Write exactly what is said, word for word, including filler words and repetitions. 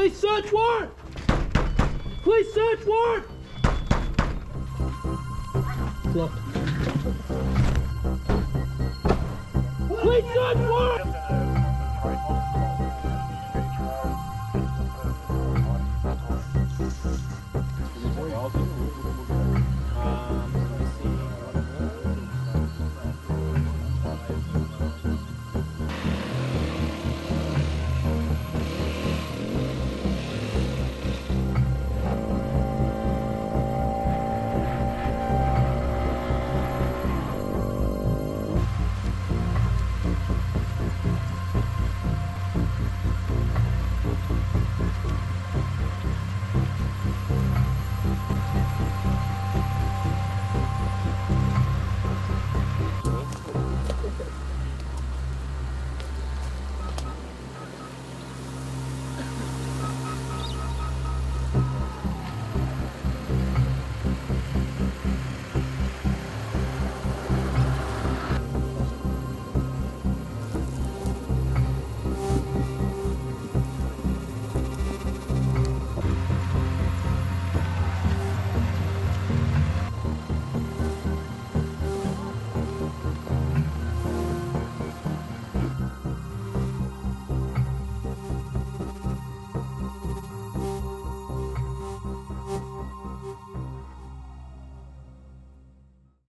Please search warrant! Please search warrant! Look. Please search warrant!